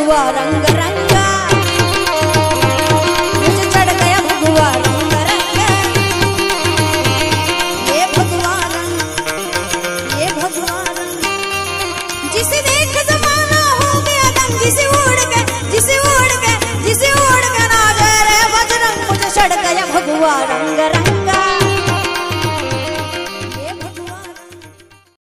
भगवा रंग रंगा, मुझे चढ़ गया भगवा रंग रंगा। ये भगवा रंग, ये भगवा रंग, जिसे देख जमाना हो गया दंग। जिसे उड़ गए, जिसे उड़ गए, जिसे उड़ गया नाज़ रे बजरंग, मुझे चढ़ गया भगवा रंग रंग।